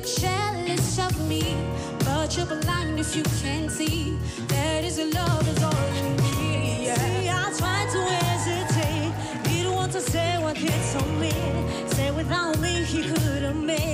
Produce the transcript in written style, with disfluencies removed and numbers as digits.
bit jealous of me, but you're blind if you can't see that is a love is all you need. Yeah. See, I tried to hesitate, didn't want to say what hits on me. Say without me he couldn't make.